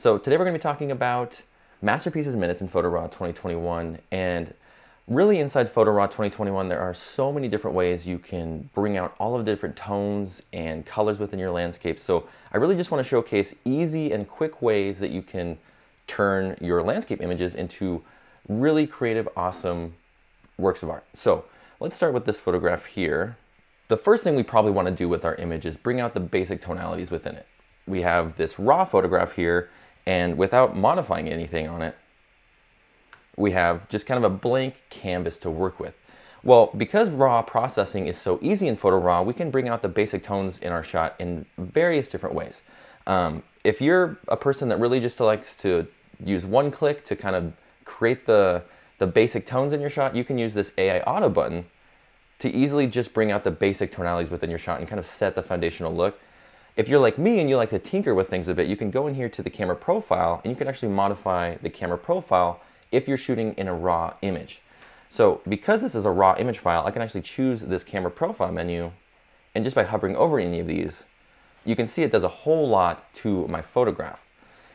So today we're going to be talking about Masterpieces Minutes in Photo RAW 2021, and really inside Photo RAW 2021 there are so many different ways you can bring out all of the different tones and colors within your landscape. So I really just want to showcase easy and quick ways that you can turn your landscape images into really creative, awesome works of art. So let's start with this photograph here. The first thing we probably want to do with our image is bring out the basic tonalities within it. We have this raw photograph here, and without modifying anything on it, we have just kind of a blank canvas to work with. Well, because raw processing is so easy in Photo RAW, we can bring out the basic tones in our shot in various different ways. If you're a person that really just likes to use one click to kind of create the basic tones in your shot, you can use this AI Auto button to easily just bring out the basic tonalities within your shot and kind of set the foundational look. If you're like me and you like to tinker with things a bit, you can go in here to the camera profile and you can actually modify the camera profile if you're shooting in a raw image. So because this is a raw image file, I can actually choose this camera profile menu, and just by hovering over any of these, you can see it does a whole lot to my photograph.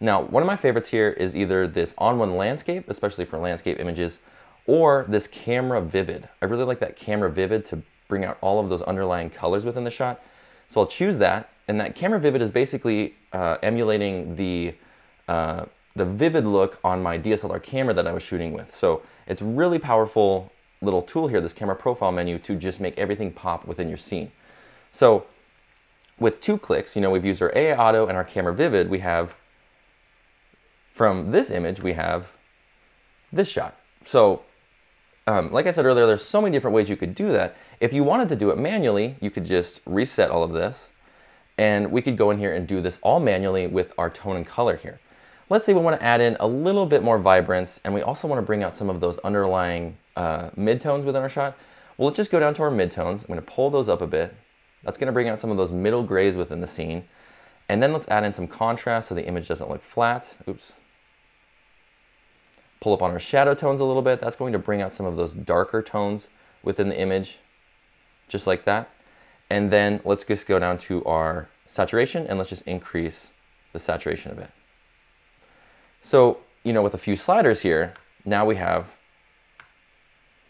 Now, one of my favorites here is either this ON1 Landscape, especially for landscape images, or this Camera Vivid. I really like that Camera Vivid to bring out all of those underlying colors within the shot. So I'll choose that. And that Camera Vivid is basically emulating the vivid look on my DSLR camera that I was shooting with. So it's a really powerful little tool here, this camera profile menu, to just make everything pop within your scene. So with two clicks, you know, we've used our AI Auto and our Camera Vivid. We have, from this image, we have this shot. So like I said earlier, there's so many different ways you could do that. If you wanted to do it manually, you could just reset all of this, and we could go in here and do this all manually with our tone and color here. Let's say we want to add in a little bit more vibrance, and we also want to bring out some of those underlying midtones within our shot. Well, let's just go down to our midtones. I'm going to pull those up a bit. That's going to bring out some of those middle grays within the scene. And then let's add in some contrast so the image doesn't look flat. Oops. Pull up on our shadow tones a little bit. That's going to bring out some of those darker tones within the image, just like that. And then let's just go down to our saturation, and let's just increase the saturation a bit. So, you know, with a few sliders here, now we have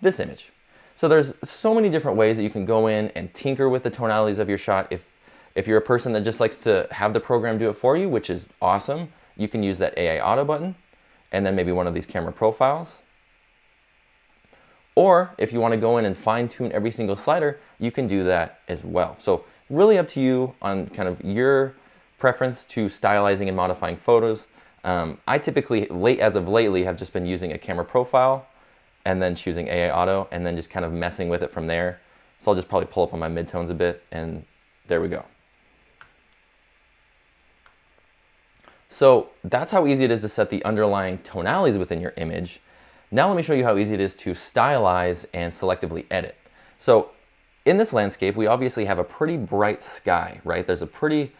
this image. So there's so many different ways that you can go in and tinker with the tonalities of your shot. If you're a person that just likes to have the program do it for you, which is awesome, you can use that AI Auto button and then maybe one of these camera profiles. Or if you want to go in and fine tune every single slider, you can do that as well. So really up to you on kind of your preference to stylizing and modifying photos. I typically, as of lately, have just been using a camera profile and then choosing AI Auto and then just kind of messing with it from there. So I'll just probably pull up on my midtones a bit, and there we go. So that's how easy it is to set the underlying tonalities within your image. Now let me show you how easy it is to stylize and selectively edit. So in this landscape, we obviously have a pretty bright sky, right? There's a pretty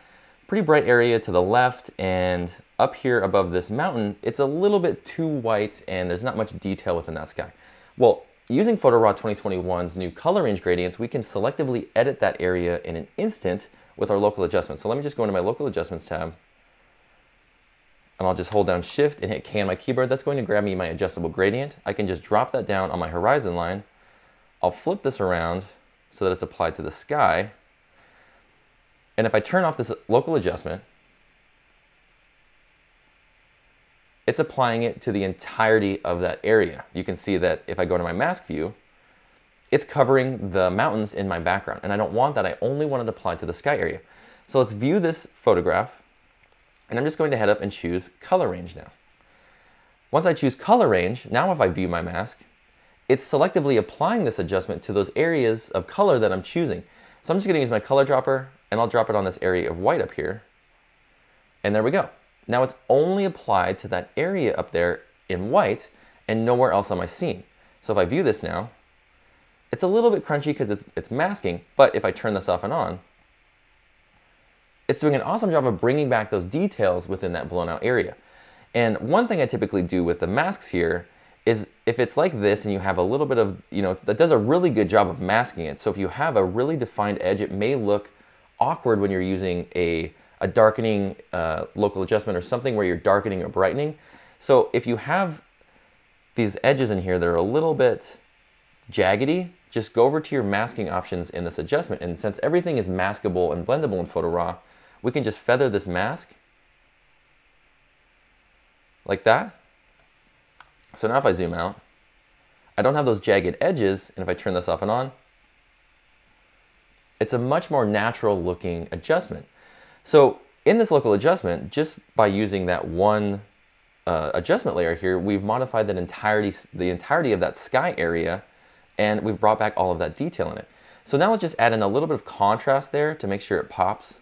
bright area to the left, and up here above this mountain, it's a little bit too white and there's not much detail within that sky. Well, using Photo RAW 2021's new color range gradients, we can selectively edit that area in an instant with our local adjustments. So let me just go into my local adjustments tab, and I'll just hold down Shift and hit K on my keyboard. That's going to grab me my adjustable gradient. I can just drop that down on my horizon line. I'll flip this around so that it's applied to the sky. And if I turn off this local adjustment, it's applying it to the entirety of that area. You can see that if I go to my mask view, it's covering the mountains in my background, and I don't want that. I only want it applied to the sky area. So let's view this photograph. And I'm just going to head up and choose color range now. Once I choose color range, now if I view my mask, it's selectively applying this adjustment to those areas of color that I'm choosing. So I'm just going to use my color dropper, and I'll drop it on this area of white up here. And there we go. Now it's only applied to that area up there in white and nowhere else on my scene. So if I view this now, it's a little bit crunchy because it's masking, but if I turn this off and on, it's doing an awesome job of bringing back those details within that blown out area. And one thing I typically do with the masks here is if it's like this and you have a little bit of, you know, that does a really good job of masking it. So if you have a really defined edge, it may look awkward when you're using a a darkening local adjustment or something where you're darkening or brightening. So if you have these edges in here that are a little bit jaggedy, just go over to your masking options in this adjustment. And since everything is maskable and blendable in Photo Raw, we can just feather this mask like that. So now if I zoom out, I don't have those jagged edges. And if I turn this off and on, it's a much more natural looking adjustment. So in this local adjustment, just by using that one adjustment layer here, we've modified that the entirety of that sky area, and we've brought back all of that detail in it. So now let's just add in a little bit of contrast there to make sure it pops.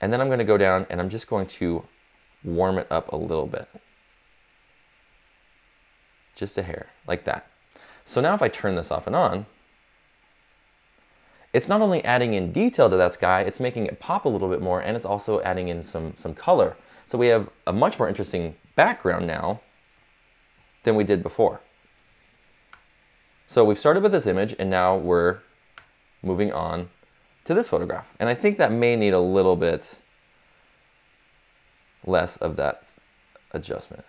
And then I'm going to go down and I'm just going to warm it up a little bit. Just a hair, like that. So now if I turn this off and on, it's not only adding in detail to that sky, it's making it pop a little bit more, and it's also adding in some color. So we have a much more interesting background now than we did before. So we've started with this image, and now we're moving on to this photograph. And I think that may need a little bit less of that adjustment.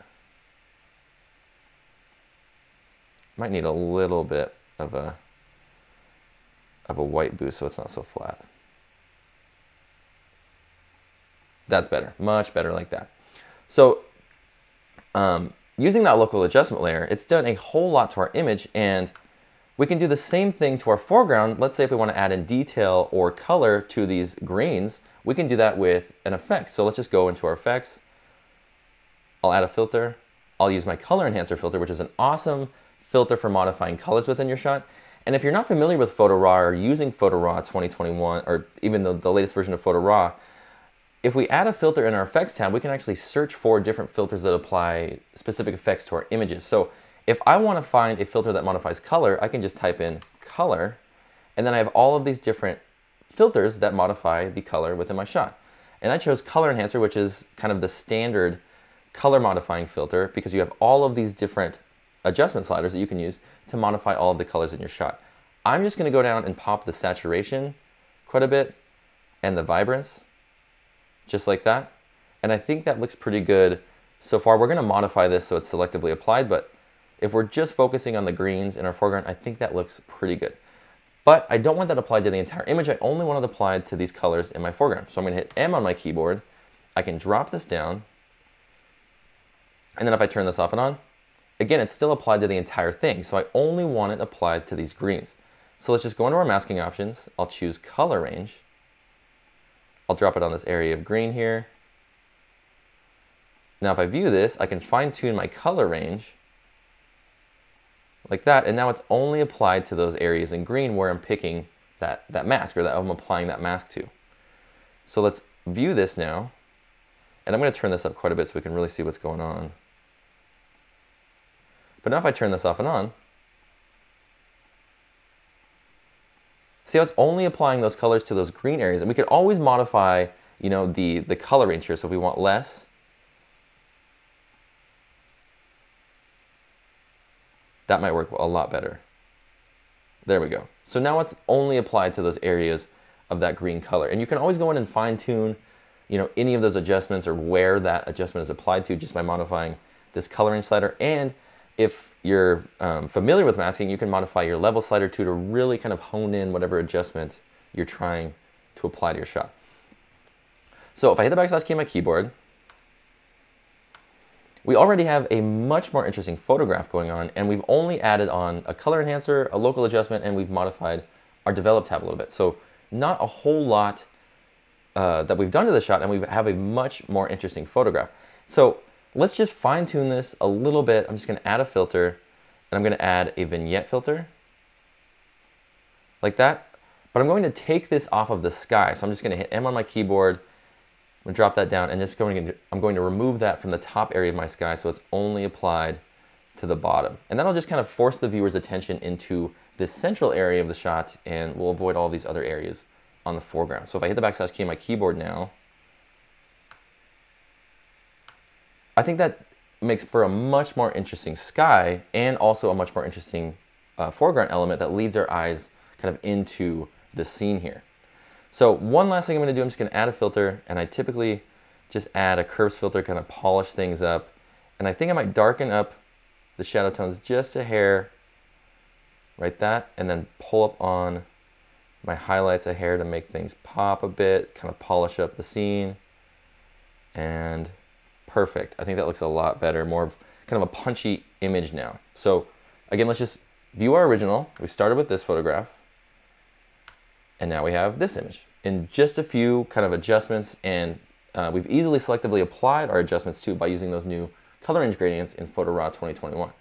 Might need a little bit of a white boost so it's not so flat. That's better, much better like that. So using that local adjustment layer, it's done a whole lot to our image, and we can do the same thing to our foreground. Let's say if we want to add in detail or color to these greens, we can do that with an effect. So let's just go into our effects. I'll add a filter. I'll use my color enhancer filter, which is an awesome filter for modifying colors within your shot. And if you're not familiar with Photo Raw or using Photo Raw 2021, or even the latest version of Photo Raw, if we add a filter in our effects tab, we can actually search for different filters that apply specific effects to our images. So if I want to find a filter that modifies color, I can just type in color, and then I have all of these different filters that modify the color within my shot. And I chose color enhancer, which is kind of the standard color modifying filter, because you have all of these different adjustment sliders that you can use to modify all of the colors in your shot. I'm just going to go down and pop the saturation quite a bit and the vibrance, just like that. And I think that looks pretty good so far. We're going to modify this so it's selectively applied, but if we're just focusing on the greens in our foreground, I think that looks pretty good. But I don't want that applied to the entire image. I only want it applied to these colors in my foreground. So I'm going to hit M on my keyboard. I can drop this down. And then if I turn this off and on, again, it's still applied to the entire thing. So I only want it applied to these greens. So let's just go into our masking options. I'll choose color range. I'll drop it on this area of green here. Now, if I view this, I can fine tune my color range like that. And now it's only applied to those areas in green where I'm picking that mask, or that I'm applying that mask to. So let's view this now. And I'm going to turn this up quite a bit so we can really see what's going on. But now if I turn this off and on, see how it's only applying those colors to those green areas. And we could always modify, you know, the color range here. So if we want less, that might work a lot better. There we go. So now it's only applied to those areas of that green color. And you can always go in and fine tune, you know, any of those adjustments or where that adjustment is applied to just by modifying this color range slider. And if you're familiar with masking, you can modify your level slider too to really kind of hone in whatever adjustment you're trying to apply to your shot. So if I hit the backslash key on my keyboard, we already have a much more interesting photograph going on, and we've only added on a color enhancer, a local adjustment, and we've modified our develop tab a little bit. So not a whole lot that we've done to the shot, and we have a much more interesting photograph. So let's just fine tune this a little bit. I'm just going to add a filter, and I'm going to add a vignette filter like that, but I'm going to take this off of the sky. So I'm just going to hit M on my keyboard. I'm going to drop that down, and I'm going to remove that from the top area of my sky. So it's only applied to the bottom, and that'll just kind of force the viewer's attention into this central area of the shot, and we'll avoid all these other areas on the foreground. So if I hit the backslash key on my keyboard now, I think that makes for a much more interesting sky, and also a much more interesting foreground element that leads our eyes kind of into the scene here. So one last thing I'm gonna do, I'm just gonna add a filter, and I typically just add a curves filter, kind of polish things up. And I think I might darken up the shadow tones just a hair, right that, and then pull up on my highlights a hair to make things pop a bit, kind of polish up the scene, and perfect. I think that looks a lot better, more of kind of a punchy image now. So again, let's just view our original. We started with this photograph, and now we have this image. In just a few kind of adjustments, and we've easily selectively applied our adjustments too by using those new color range gradients in Photo RAW 2021.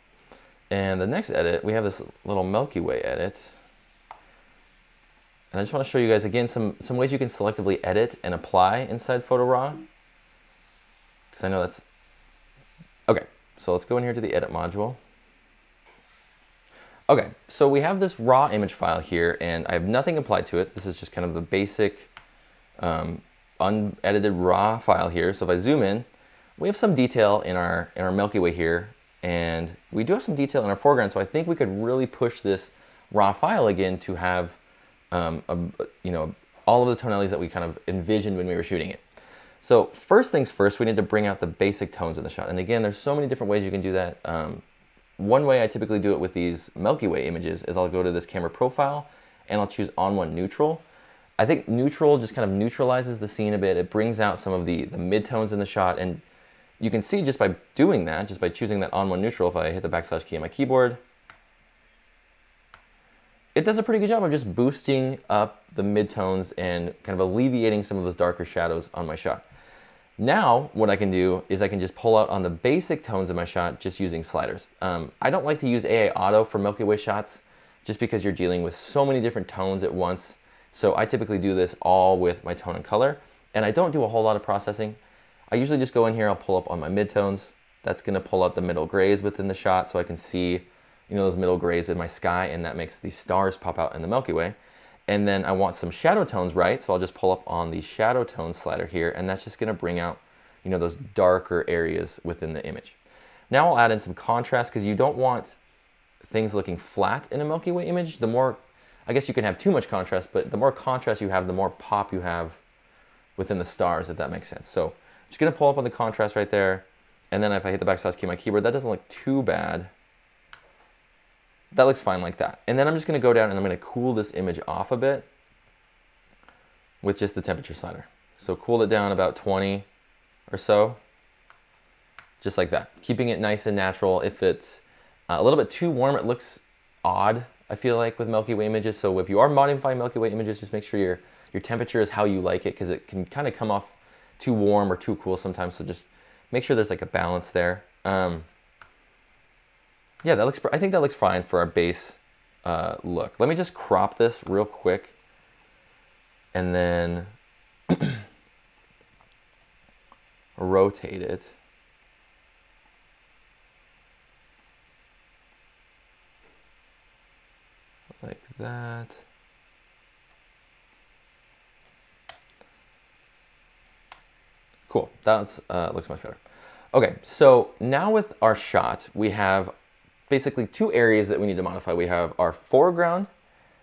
And the next edit, we have this little Milky Way edit. And I just want to show you guys again some ways you can selectively edit and apply inside Photo RAW. Because I know that's... Okay, so let's go in here to the edit module. Okay, so we have this raw image file here, and I have nothing applied to it. This is just kind of the basic unedited raw file here. So if I zoom in, we have some detail in our Milky Way here, and we do have some detail in our foreground, so I think we could really push this raw file again to have all of the tonalities that we kind of envisioned when we were shooting it. So first things first, we need to bring out the basic tones in the shot. And again, there's so many different ways you can do that. One way I typically do it with these Milky Way images is I'll go to this camera profile and I'll choose ON1 Neutral. I think neutral just kind of neutralizes the scene a bit. It brings out some of the mid-tones in the shot, and you can see just by doing that, just by choosing that ON1 Neutral, if I hit the backslash key on my keyboard, it does a pretty good job of just boosting up the mid-tones and kind of alleviating some of those darker shadows on my shot. Now, what I can do is I can just pull out on the basic tones of my shot just using sliders. I don't like to use AA Auto for Milky Way shots just because you're dealing with so many different tones at once. So I typically do this all with my tone and color, and I don't do a whole lot of processing. I usually just go in here, I'll pull up on my mid-tones. That's gonna pull out the middle grays within the shot, so I can see, you know, those middle grays in my sky, and that makes these stars pop out in the Milky Way. And then I want some shadow tones, right? So I'll just pull up on the shadow tone slider here, and that's just gonna bring out, you know, those darker areas within the image. Now I'll add in some contrast, because you don't want things looking flat in a Milky Way image. The more, I guess you can have too much contrast, but the more contrast you have, the more pop you have within the stars, if that makes sense. So I'm just gonna pull up on the contrast right there, and then if I hit the backslash key on my keyboard, that doesn't look too bad. That looks fine like that. And then I'm just gonna go down and I'm gonna cool this image off a bit with just the temperature slider. So cool it down about 20 or so, just like that. Keeping it nice and natural. If it's a little bit too warm, it looks odd, I feel like, with Milky Way images. So if you are modifying Milky Way images, just make sure your temperature is how you like it, because it can kind of come off too warm or too cool sometimes. So just make sure there's like a balance there. Yeah, that looks, I think that looks fine for our base look. Let me just crop this real quick, and then rotate it. Like that. Cool, that looks much better. Okay, so now with our shot, we have basically two areas that we need to modify. We have our foreground,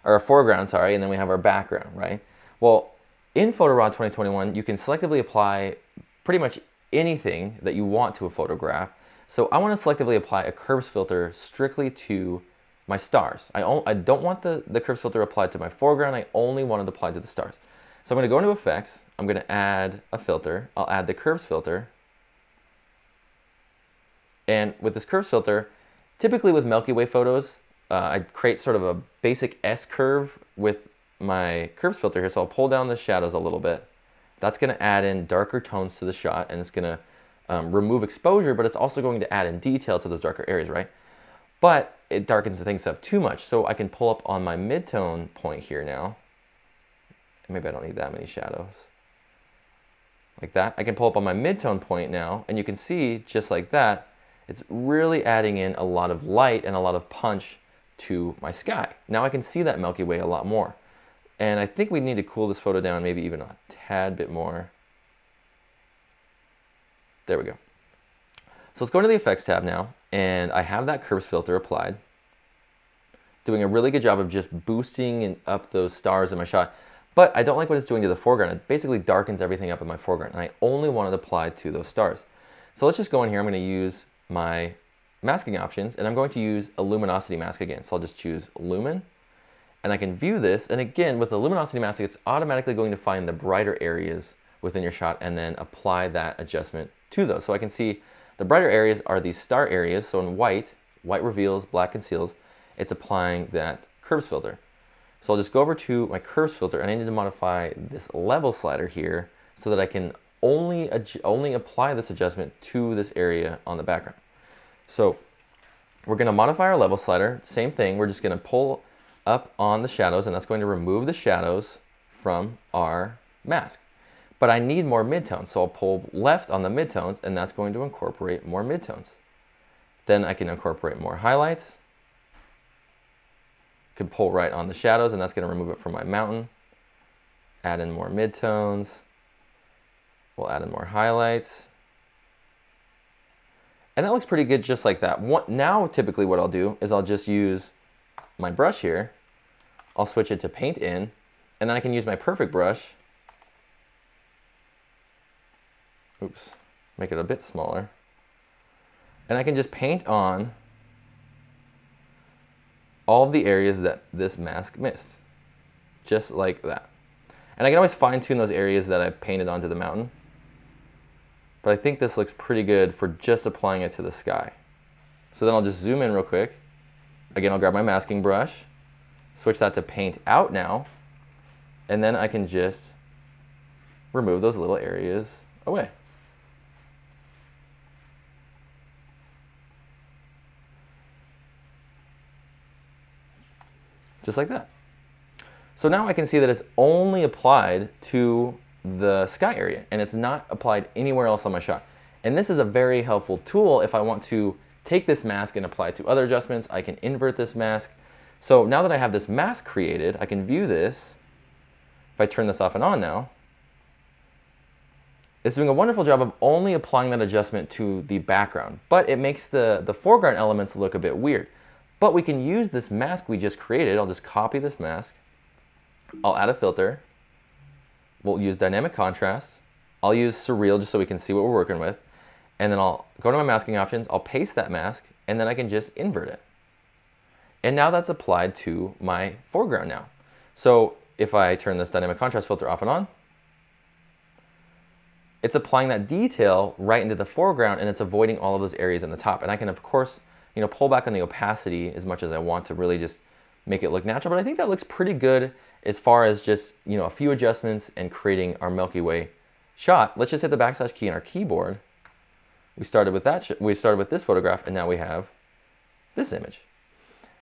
and then we have our background, right? Well, in Photo RAW 2021, you can selectively apply pretty much anything that you want to a photograph. So I want to selectively apply a curves filter strictly to my stars. I don't want the curves filter applied to my foreground. I only want it applied to the stars. So I'm going to go into Effects. I'm going to add a filter. I'll add the curves filter. And with this curves filter, typically with Milky Way photos, I create sort of a basic S curve with my curves filter here. So I'll pull down the shadows a little bit. That's gonna add in darker tones to the shot, and it's gonna remove exposure, but it's also going to add in detail to those darker areas, right? But it darkens the things up too much. So I can pull up on my mid-tone point here now. Maybe I don't need that many shadows. Like that. I can pull up on my mid-tone point now, and you can see, just like that, it's really adding in a lot of light and a lot of punch to my sky. Now I can see that Milky Way a lot more. And I think we need to cool this photo down maybe even a tad bit more. There we go. So let's go into the Effects tab now, and I have that curves filter applied. Doing a really good job of just boosting up those stars in my shot. But I don't like what it's doing to the foreground. It basically darkens everything up in my foreground, and I only want it applied to those stars. So let's just go in here. I'm going to use my masking options, and I'm going to use a luminosity mask again. So I'll just choose lumen, and I can view this. And again, with the luminosity mask, it's automatically going to find the brighter areas within your shot and then apply that adjustment to those. So I can see the brighter areas are these star areas. So in white, white reveals, black conceals. It's applying that curves filter. So I'll just go over to my curves filter, and I need to modify this level slider here so that I can only apply this adjustment to this area on the background. So we're going to modify our level slider. Same thing. We're just going to pull up on the shadows, and that's going to remove the shadows from our mask. But I need more midtones, so I'll pull left on the midtones, and that's going to incorporate more midtones. Then I can incorporate more highlights. Can pull right on the shadows, and that's going to remove it from my mountain. Add in more midtones. We'll add in more highlights. And that looks pretty good just like that. Now typically what I'll do is I'll just use my brush here. I'll switch it to paint in, and then I can use my perfect brush. Oops, make it a bit smaller. And I can just paint on all of the areas that this mask missed, just like that. And I can always fine tune those areas that I painted onto the mountain, but I think this looks pretty good for just applying it to the sky. So then I'll just zoom in real quick. Again, I'll grab my masking brush, switch that to paint out now, and then I can just remove those little areas away. Just like that. So now I can see that it's only applied to the sky area, and it's not applied anywhere else on my shot. And this is a very helpful tool if I want to take this mask and apply it to other adjustments. I can invert this mask. So now that I have this mask created, I can view this. If I turn this off and on now, it's doing a wonderful job of only applying that adjustment to the background, but it makes the foreground elements look a bit weird. But we can use this mask we just created. I'll just copy this mask. I'll add a filter. We'll use dynamic contrast. I'll use surreal just so we can see what we're working with. And then I'll go to my masking options. I'll paste that mask, and then I can just invert it. And now that's applied to my foreground now. So if I turn this dynamic contrast filter off and on, it's applying that detail right into the foreground, and it's avoiding all of those areas in the top. And I can, of course, you know, pull back on the opacity as much as I want to really just make it look natural. But I think that looks pretty good as far as just, you know, a few adjustments and creating our Milky Way shot. Let's just hit the backslash key on our keyboard. We started with this photograph, and now we have this image.